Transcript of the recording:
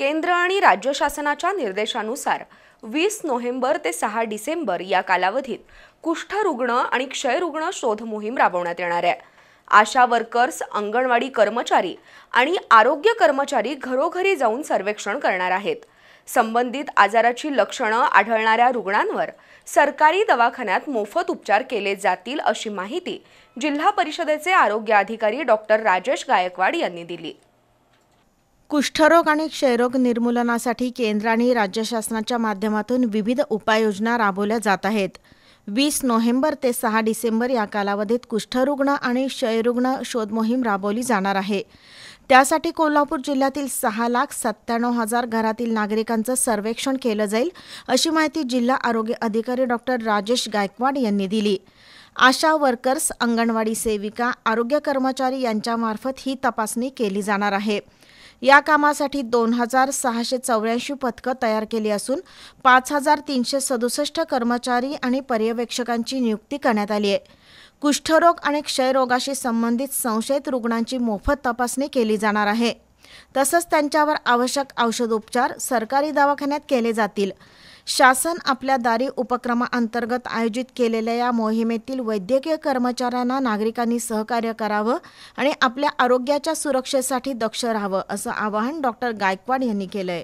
केंद्र आणि राज्य शासनाच्या निर्देशानुसार 20 नोव्हेंबर ते 6 डिसेंबर या कालावधीत कुष्ठरुग्ण आणि क्षयरुग्ण शोध मोहीम राबवण्यात येणार आहे। आशा वर्कर्स, अंगणवाडी कर्मचारी आणि आरोग्य कर्मचारी घरोघरी जाऊन सर्वेक्षण करणार आहेत। संबंधित आजाराची लक्षणे आढळणाऱ्या रुग्णांवर सरकारी दवाखान्यात मोफत उपचार केले जातील अशी माहिती जिल्हा परिषदेचे आरोग्य अधिकारी डॉ राजेश गायकवाड यांनी दिली। कुष्ठरोग आणि क्षयरोग निर्मूलनासाठी केंद्र आणि राज्य शासनाच्या माध्यमातून विविध उपाययोजना राबवल्या जात आहेत। 20 नोव्हेंबर ते 6 डिसेंबर या कालावधीत कुष्ठरुग्ण आणि क्षयरुग्ण शोध मोहीम राबवली जाणार आहे। त्यासाठी कोल्हापूर जिल्ह्यातील 6,97,000 घरातील नागरिकांचं सर्वेक्षण केलं जाईल अशी माहिती जिल्हा आरोग्य अधिकारी डॉ राजेश गायकवाड यांनी दिली। आशा वर्कर्स, अंगणवाडी सेविका, आरोग्य कर्मचारी यांच्यामार्फत ही तपासणी केली जाणार आहे। या कामासाठी 2684 पथकं तयार केली असून 5367 कर्मचारी आणि पर्यवेक्षकांची नियुक्ती करण्यात आली आहे। कुष्ठरोग आणि क्षयरोगाशी संबंधित संशयित रुग्णांची मोफत तपासणी केली जाणार आहे। तसंच त्यांच्यावर आवश्यक औषधोपचार सरकारी दवाखान्यात केले जातील। शासन आपल्या दारी उपक्रमाअंतर्गत आयोजित केलेल्या या मोहिमेतील वैद्यकीय कर्मचाऱ्यांना नागरिकांनी सहकार्य करावं आणि आपल्या आरोग्याच्या सुरक्षेसाठी दक्ष राहावं असं आवाहन डॉ गायकवाड यांनी केलंय।